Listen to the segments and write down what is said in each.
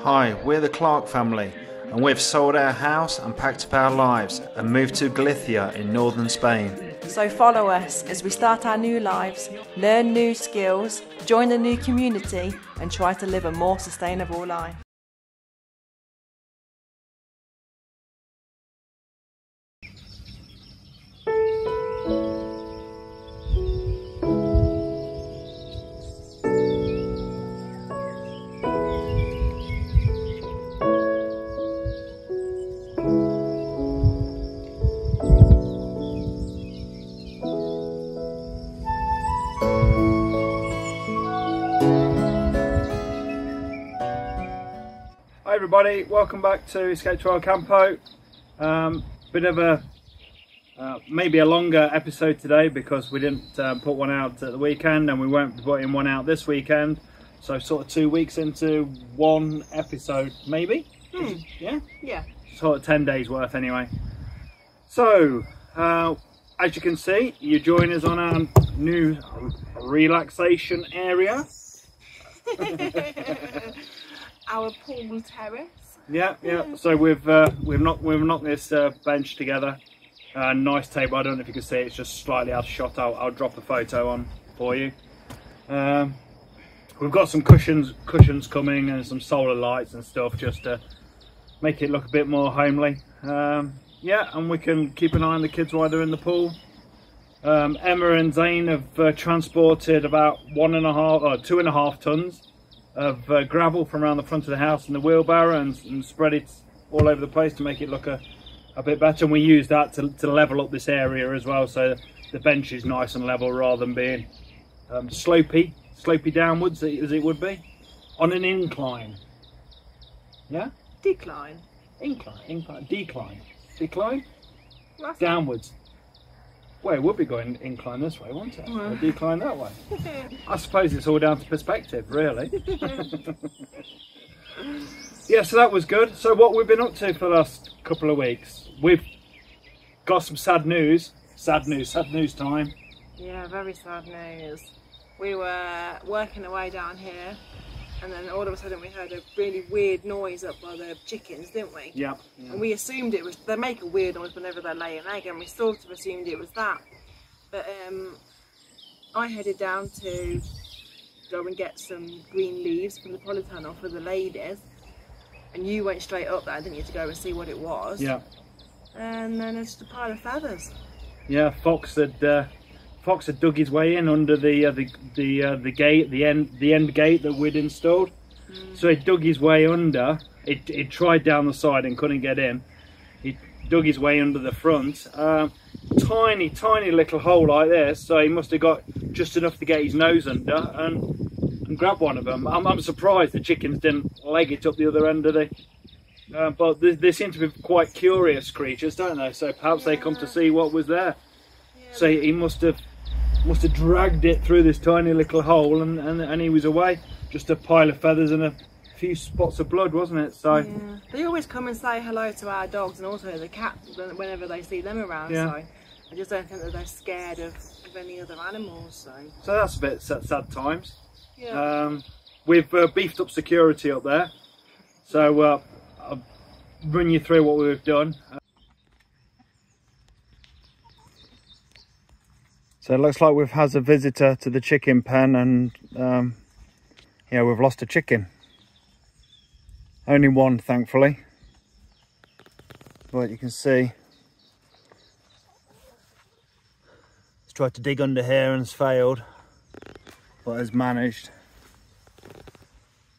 Hi, we're the Clark family, and we've sold our house and packed up our lives and moved to Galicia in northern Spain. So follow us as we start our new lives, learn new skills, join a new community and try to live a more sustainable life. Hi everybody, welcome back to Escape to El Campo. Bit of a maybe a longer episode today because we didn't put one out at the weekend and we won't be putting one out this weekend. So sort of 2 weeks into one episode maybe? Yeah? Yeah. Sort of 10 days worth anyway. So, as you can see, you join us on our new relaxation area. Our pool terrace. Yeah. So we've knocked this bench together. Nice table. I don't know if you can see it. It's just slightly out of shot. I'll drop a photo on for you. We've got some cushions coming and some solar lights and stuff just to make it look a bit more homely. Yeah, and we can keep an eye on the kids while they're in the pool. Emma and Zane have transported about 2.5 tons. Of gravel from around the front of the house in the wheelbarrow and spread it all over the place to make it look a bit better. And we use that to level up this area as well, so the bench is nice and level rather than being slopey downwards as it would be on an incline. Yeah? Decline. Incline. Decline? That's downwards. Well, it would be going incline this way, wouldn't it? Or decline that way. I suppose it's all down to perspective, really. Yeah, so that was good. So what we've been up to for the last couple of weeks, we've got some sad news time. Yeah, very sad news. We were working away down here and then all of a sudden we heard a really weird noise up by the chickens, didn't we? Yeah. And we assumed it was, they make a weird noise whenever they lay an egg, and we sort of assumed it was that. But I headed down to go and get some green leaves from the polytunnel for the ladies. And you went straight up there, didn't you, to go and see what it was? Yeah. And then it's just a pile of feathers. Yeah, Fox had dug his way in under the gate, the end gate that we'd installed. So he dug his way under. He tried down the side and couldn't get in. He dug his way under the front. Tiny little hole like this. So he must have got just enough to get his nose under and grab one of them. I'm surprised the chickens didn't leg it up the other end of the. But they seem to be quite curious creatures, don't they? So perhaps they come to see what was there. Yeah. So he must have dragged it through this tiny little hole and he was away. Just a pile of feathers and a few spots of blood, wasn't it? So yeah. They always come and say hello to our dogs and also the cats whenever they see them around. Yeah. So I just don't think that they're scared of any other animals. So that's a bit sad times. Yeah. We've beefed up security up there. So I'll run you through what we've done. So it looks like we've had a visitor to the chicken pen and yeah, we've lost a chicken. Only one, thankfully. But you can see. He's tried to dig under here and has failed, but has managed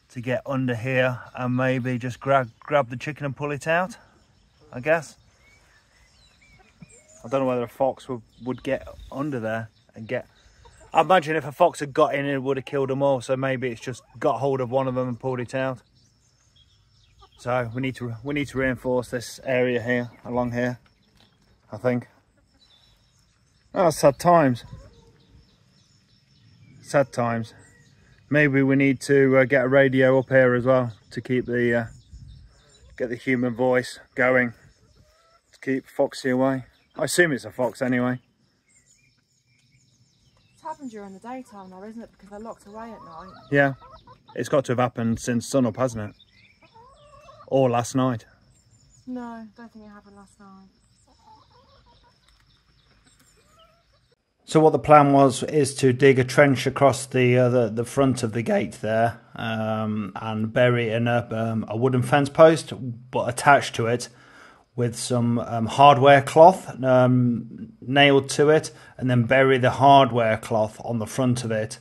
to get under here and maybe just grab the chicken and pull it out, I guess. I don't know whether a fox would get under there and get... I imagine if a fox had got in, it would have killed them all. So maybe it's just got hold of one of them and pulled it out. So we need to reinforce this area here, along here, I think. Oh, sad times. Sad times. Maybe we need to get a radio up here as well to keep the... get the human voice going. To keep Foxy away. I assume it's a fox anyway. happened during the daytime now, isn't it? Because they're locked away at night. Yeah, it's got to have happened since sunup, hasn't it? Or last night. No, don't think it happened last night. So what the plan was is to dig a trench across the front of the gate there, and bury it in a wooden fence post, but attached to it with some hardware cloth nailed to it, and then bury the hardware cloth on the front of it,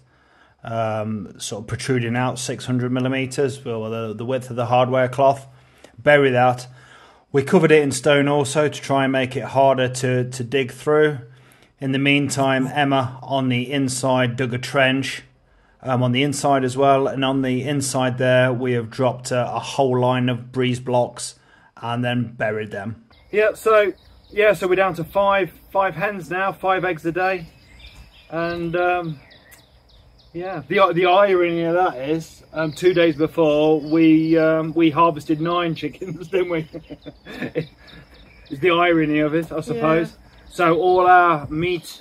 sort of protruding out 600mm, the width of the hardware cloth. Bury that. We covered it in stone also to try and make it harder to dig through. In the meantime, Emma on the inside dug a trench on the inside as well, and on the inside there we have dropped a whole line of breeze blocks and then buried them. Yeah, so we're down to five hens now, 5 eggs a day, and yeah, the irony of that is 2 days before we harvested 9 chickens, didn't we? It's the irony of it, I suppose. Yeah. So all our meaty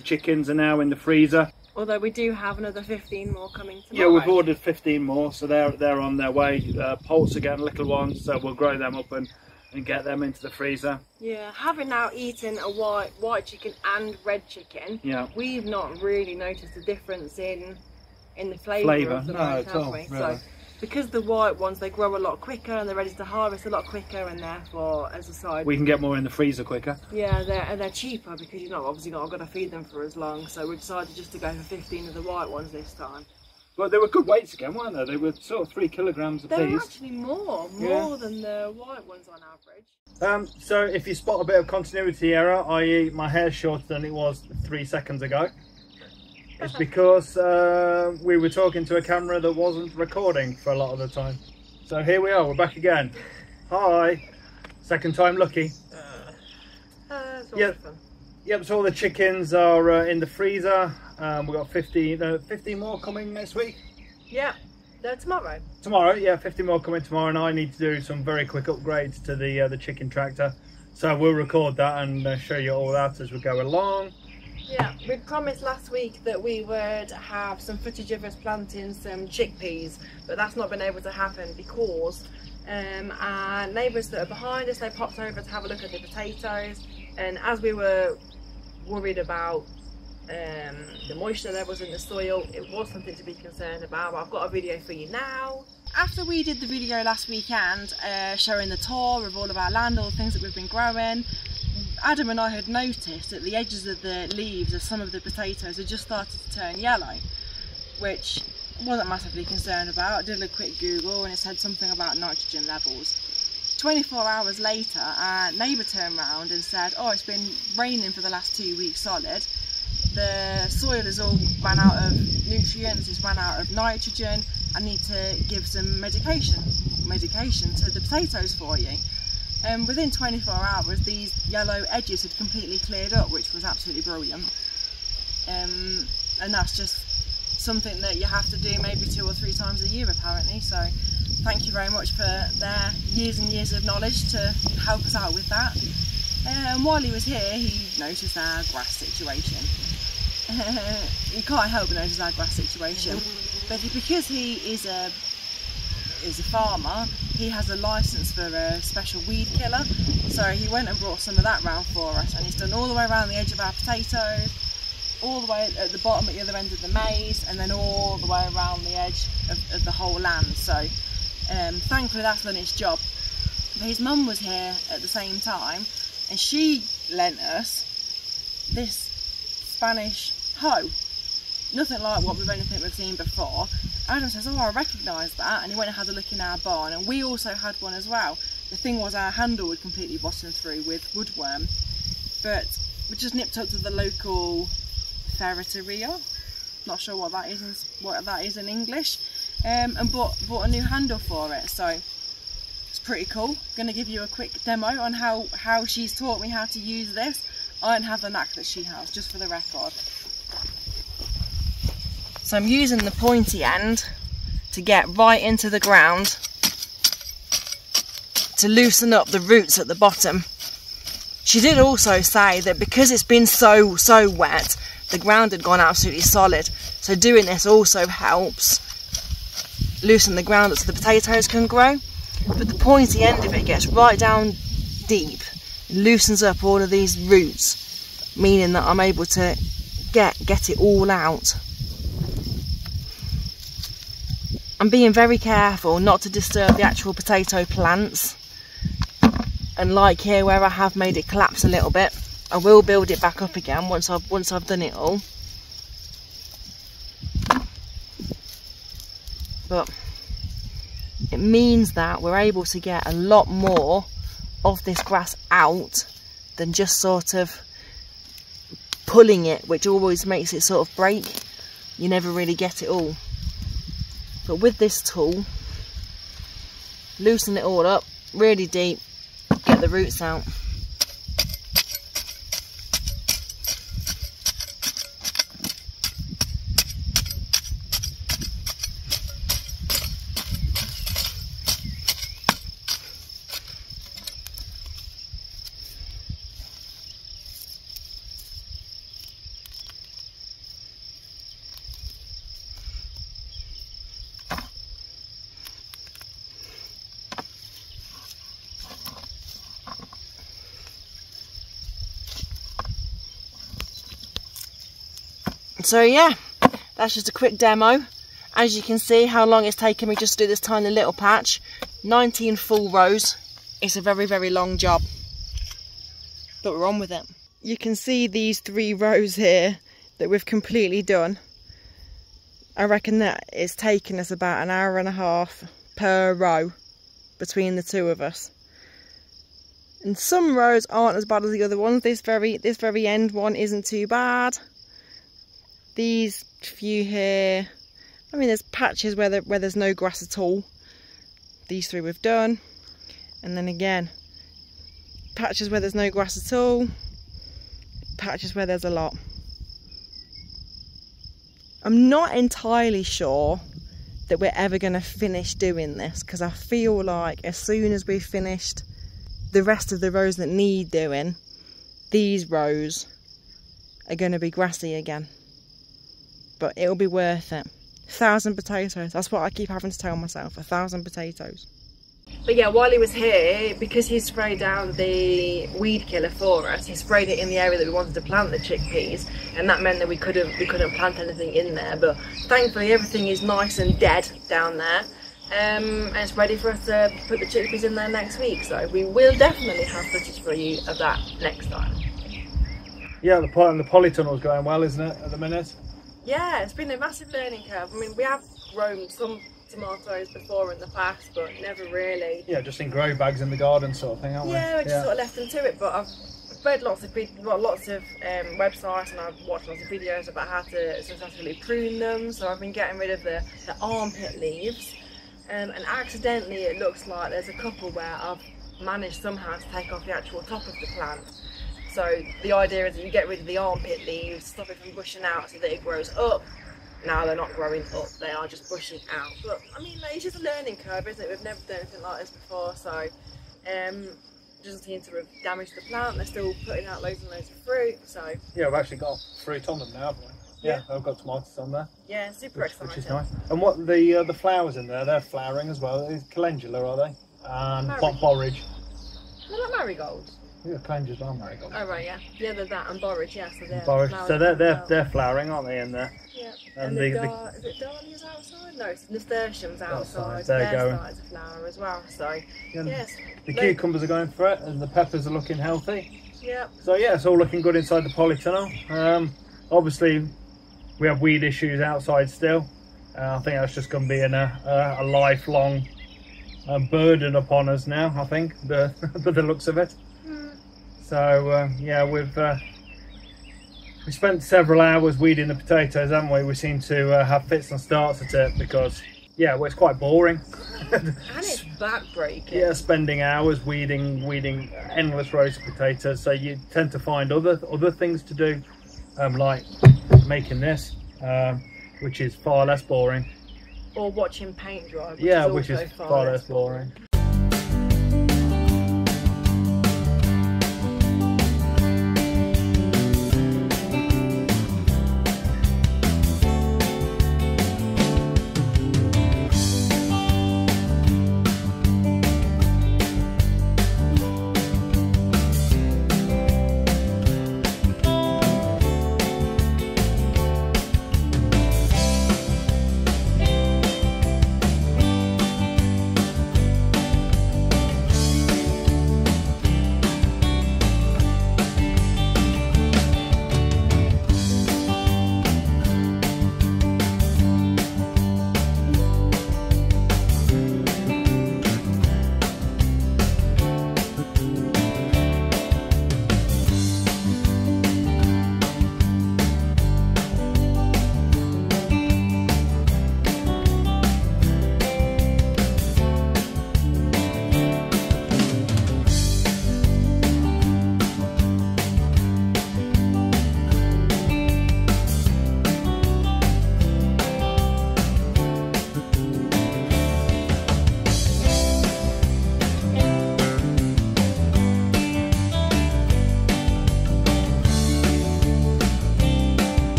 chickens are now in the freezer. Although we do have another 15 more coming tomorrow. Yeah, we've ordered 15 more, so they're on their way. Poults again, little ones, so we'll grow them up and get them into the freezer. Yeah, having now eaten a white chicken and red chicken, yeah, we've not really noticed the difference in the flavour of them, no, at all, really. So, because the white ones, they grow a lot quicker and they're ready to harvest a lot quicker, and therefore, as a side, we can get more in the freezer quicker. Yeah, they're cheaper because you're not obviously not going to feed them for as long. So we decided just to go for 15 of the white ones this time. Well, they were good weights again, weren't they? They were sort of 3 kilograms apiece. They were actually more than the white ones on average. So if you spot a bit of continuity error, i.e. my hair's shorter than it was 3 seconds ago, it's because we were talking to a camera that wasn't recording for a lot of the time. So here we are, we're back again. Hi, second time lucky. Yep, so all the chickens are in the freezer. We've got 15 more coming next week. Yeah, no, tomorrow. Tomorrow, yeah, 50 more coming tomorrow, and I need to do some very quick upgrades to the chicken tractor. So we'll record that and show you all that as we go along. Yeah, we promised last week that we would have some footage of us planting some chickpeas, but that's not been able to happen because our neighbours that are behind us, they popped over to have a look at the potatoes, and as we were worried about the moisture levels in the soil, it was something to be concerned about. But I've got a video for you now. After we did the video last weekend showing the tour of all of our land, all the things that we've been growing, Adam and I had noticed that the edges of the leaves of some of the potatoes had just started to turn yellow, which I wasn't massively concerned about. I did a quick Google and it said something about nitrogen levels. 24 hours later, our neighbour turned round and said, oh, it's been raining for the last 2 weeks solid. The soil has all run out of nutrients, it's run out of nitrogen. I need to give some medication to the potatoes for you. And within 24 hours these yellow edges had completely cleared up, which was absolutely brilliant, and that's just something that you have to do maybe 2 or 3 times a year apparently, so thank you very much for their years and years of knowledge to help us out with that. And while he was here he noticed our grass situation. You can't help but notice our grass situation, but because he is a farmer, he has a licence for a special weed killer, so he went and brought some of that round for us, and he's done all the way around the edge of our potatoes, all the way at the bottom at the other end of the maze, and then all the way around the edge of the whole land. So thankfully that's done its job. But his mum was here at the same time and she lent us this Spanish hoe. Nothing like what we've seen before. Adam says, oh, I recognise that, and he went and had a look in our barn, and we also had one as well. The thing was our handle had completely rotten through with woodworm, but we just nipped up to the local ferreteria, not sure what that is in English, and bought a new handle for it, so it's pretty cool. Going to give you a quick demo on how she's taught me how to use this. I don't have the knack that she has, just for the record. So I'm using the pointy end to get right into the ground to loosen up the roots at the bottom. She did also say that because it's been so wet, the ground had gone absolutely solid, so doing this also helps loosen the ground up so the potatoes can grow. But the pointy end of it gets right down deep, it loosens up all of these roots, meaning that I'm able to get it all out. I'm being very careful not to disturb the actual potato plants, and like here where I have made it collapse a little bit, I will build it back up again once I've done it all. But it means that we're able to get a lot more of this grass out than just sort of pulling it, which always makes it sort of break. You never really get it all. But with this tool, loosen it all up really deep, get the roots out. So yeah, that's just a quick demo. As you can see how long it's taken me just to do this tiny little patch. 19 full rows. It's a very, very long job. But we're on with it. You can see these 3 rows here that we've completely done. I reckon that it's taken us about an hour and a half per row between the two of us. And some rows aren't as bad as the other ones. This very end one isn't too bad. These few here, I mean, there's patches where there's no grass at all. These 3 we've done. And then again, patches where there's no grass at all. Patches where there's a lot. I'm not entirely sure that we're ever going to finish doing this, because I feel like as soon as we've finished the rest of the rows that need doing, these rows are going to be grassy again. But it'll be worth it. 1,000 potatoes. That's what I keep having to tell myself. 1,000 potatoes. But yeah, while he was here, because he sprayed down the weed killer for us, he sprayed it in the area that we wanted to plant the chickpeas, and that meant that we couldn't plant anything in there. But thankfully, everything is nice and dead down there, and it's ready for us to put the chickpeas in there next week. So we will definitely have footage for you of that next time. Yeah, the polytunnel's going well, isn't it, at the minute? Yeah, it's been a massive learning curve. I mean, we have grown some tomatoes before in the past, but never really. Yeah, just in grow bags in the garden sort of thing, aren't we? Yeah, we just sort of left them to it, but I've read lots of websites, and I've watched lots of videos about how to successfully prune them, so I've been getting rid of the armpit leaves, and accidentally it looks like there's a couple where I've managed somehow to take off the actual top of the plant. So the idea is that you get rid of the armpit leaves, stop it from bushing out so that it grows up. Now they're not growing up, they are just bushing out. But I mean, it's just a learning curve, isn't it? We've never done anything like this before, so doesn't seem to have damaged the plant. They're still putting out loads and loads of fruit, so. Yeah, we've actually got fruit on them now, haven't we? Yeah, I've got tomatoes on there. Yeah, super exciting. Which is nice. And what the flowers in there, they're flowering as well. It's calendula, are they? And borage. They're like marigolds. Yeah, calendula's are marigolds. Oh right, yeah. Yeah, they're that, and borage, yeah, so they're borage. So they're flowering, aren't they, in there? Yeah. And is it dahlias outside? No, it's nasturtiums outside. They're starting to flower as well, so and yes. The cucumbers are going for it, and the peppers are looking healthy. Yeah. So yeah, it's all looking good inside the polytunnel. Obviously we have weed issues outside still. I think that's just going to be in a lifelong burden upon us now, I think, by the looks of it. So yeah, we spent several hours weeding the potatoes, haven't we? We seem to have fits and starts at it because, yeah, well, it's quite boring. And it's backbreaking. Yeah, spending hours weeding endless rows of potatoes. So you tend to find other things to do, like making this, which is far less boring. Or watching paint dry. Which is far less boring.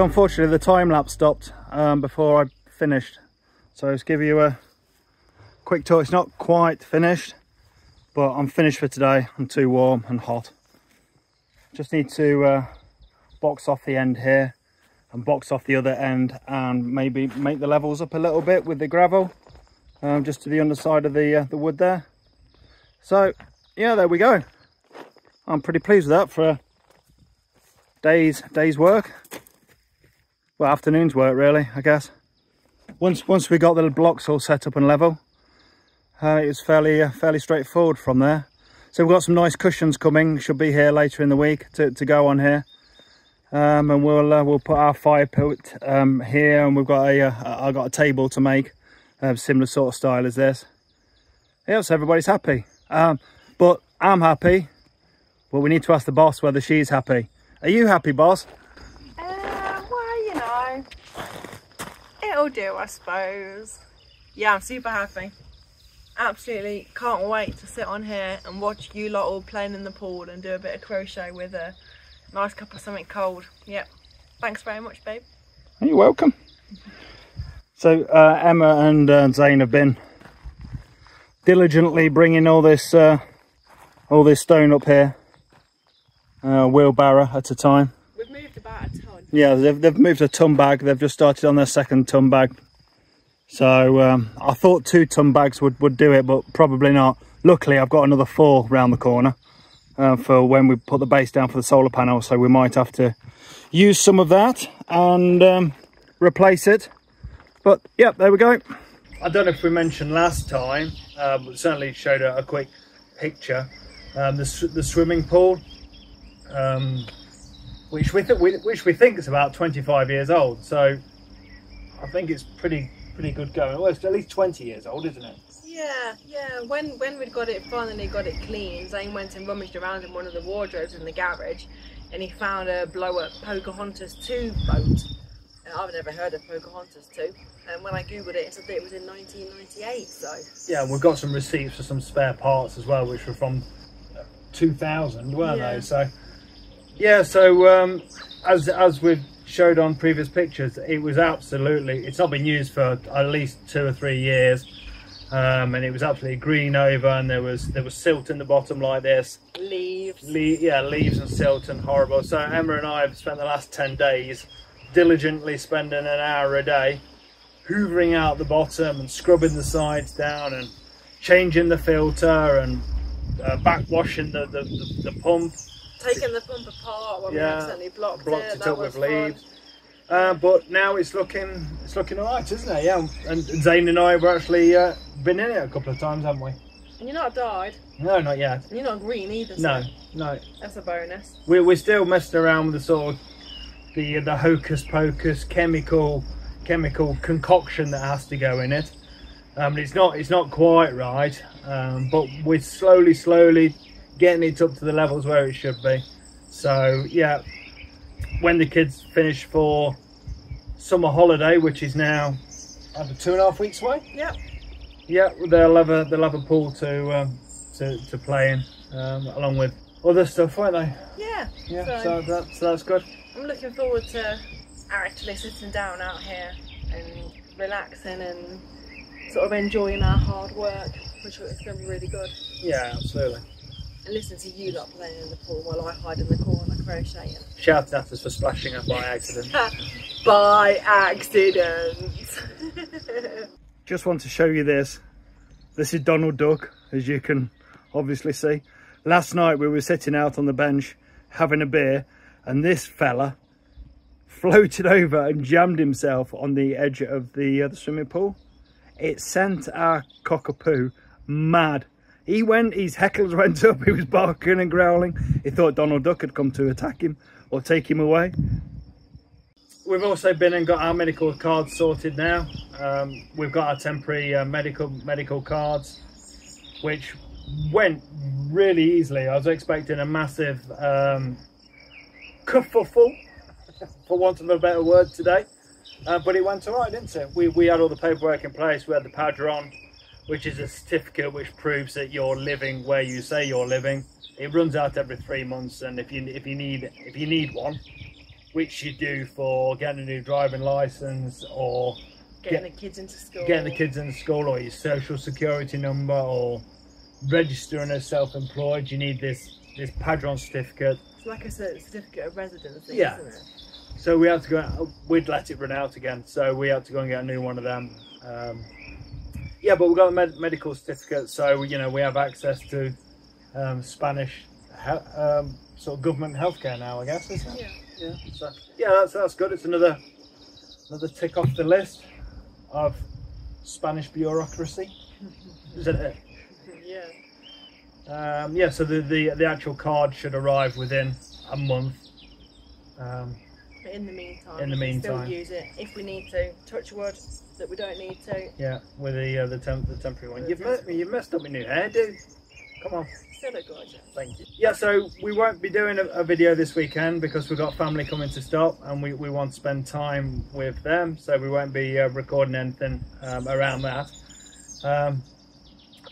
So unfortunately the time lapse stopped before I finished. So let's give you a quick tour. It's not quite finished, but I'm finished for today. I'm too warm and hot. Just need to box off the end here and box off the other end and maybe make the levels up a little bit with the gravel, just to the underside of the wood there. So yeah, there we go. I'm pretty pleased with that for a day's work. Well, afternoon's work really, I guess. Once we got the blocks all set up and level, it was fairly straightforward from there. So we've got some nice cushions coming. Should be here later in the week to go on here. And we'll put our fire pit here, and we've got I've got a table to make, similar sort of style as this. Yeah, so everybody's happy. But I'm happy. But we need to ask the boss whether she's happy. Are you happy, boss? Well, you know, it'll do, I suppose. Yeah, I'm super happy. Absolutely can't wait to sit on here and watch you lot all playing in the pool and do a bit of crochet with a nice cup of something cold. Yep. Thanks very much, babe. You're welcome. So Emma and Zane have been diligently bringing all this stone up here, wheelbarrow at a time. We've moved about a ton. Yeah, they've moved a ton bag. They've just started on their second ton bag. So I thought 2 ton bags would do it, but probably not. Luckily, I've got another 4 round the corner. For when we put the base down for the solar panel, so we might have to use some of that and replace it. But yeah, there we go. I don't know if we mentioned last time, but certainly showed a quick picture, the swimming pool, which we think is about 25 years old. So I think it's pretty good going. Well, it's at least 20 years old, isn't it? Yeah, when we'd finally got it clean, Zane went and rummaged around in one of the wardrobes in the garage and he found a blow-up Pocahontas 2 boat. I've never heard of Pocahontas 2, and when I googled it, it said that it was in 1998, so... Yeah, and we've got some receipts for some spare parts as well, which were from 2000, weren't they? So, yeah, so as we've showed on previous pictures, it was absolutely... It's not been used for at least 2 or 3 years. And it was absolutely green over, and there was silt in the bottom like this. Leaves. Leaves and silt and horrible. So Emma and I have spent the last 10 days diligently spending an hour a day hoovering out the bottom and scrubbing the sides down and changing the filter and backwashing the pump. Taking the pump apart when we accidentally blocked it up with leaves. But now it's looking alright, isn't it? Yeah, and Zane and I have actually been in it a couple of times, haven't we? And you're not dyed. No, not yet. And you're not green either. No, so. No. That's a bonus. We're still messing around with the sort of the hocus pocus chemical concoction that has to go in it. It's not quite right, but we're slowly getting it up to the levels where it should be. So yeah. When the kids finish for summer holiday, which is now over 2.5 weeks away, yeah, they'll have a pool to play in, along with other stuff, won't they? Yeah. So that's good. I'm looking forward to actually sitting down out here and relaxing and sort of enjoying our hard work, which is going to be really good. Yeah, absolutely. And listen to you lot playing in the pool while I hide in the corner crocheting. Shouting at us for splashing up by accident. By accident. Just want to show you this. This is Donald Duck, as you can obviously see. Last night we were sitting out on the bench having a beer, and this fella floated over and jammed himself on the edge of the swimming pool. It sent our cockapoo mad. His hackles went up, he was barking and growling. He thought Donald Duck had come to attack him or take him away. We've also been and got our medical cards sorted now. We've got our temporary medical cards, which went really easily. I was expecting a massive kerfuffle, for want of a better word, today. But it went all right, didn't it? We had all the paperwork in place, we had the padron, which is a certificate which proves that you're living where you say you're living. It runs out every 3 months, and if you need one, which you do for getting a new driving license or getting the kids into school, or your social security number, or registering as self-employed. You need this padron certificate. It's like a certificate of residency, yeah, isn't it? So we had to go. We'd let it run out again, so we had to go and get a new one of them. Yeah, but we got a medical certificate, so you know we have access to Spanish sort of government healthcare now, I guess. Isn't it? Yeah, yeah. So, yeah, that's good. It's another tick off the list of Spanish bureaucracy, isn't it? Yeah. Yeah. So the actual card should arrive within a month. But in the meantime, still use it if we need to. Touch wood that we don't need to. Yeah, with the temporary one. You've messed up my new hairdo. Come on. Still look gorgeous. Thank you. Yeah, so we won't be doing a video this weekend because we've got family coming to stop, and we want to spend time with them, so we won't be recording anything around that.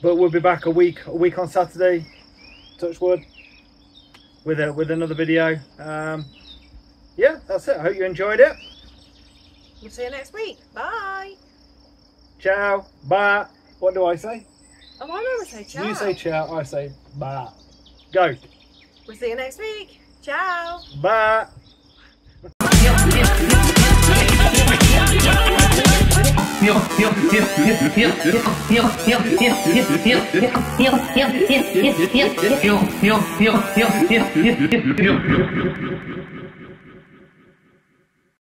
But we'll be back a week on Saturday. Touch wood. With another video. Yeah, that's it. I hope you enjoyed it. We'll see you next week. Bye. Ciao. Bye. What do I say? Oh, I always say ciao. You say ciao, I say bye. Go. We'll see you next week. Ciao. Bye.